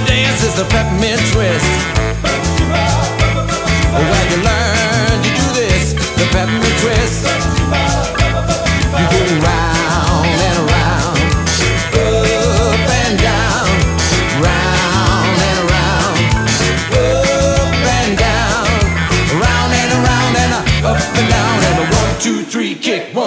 the dance is the peppermint twist.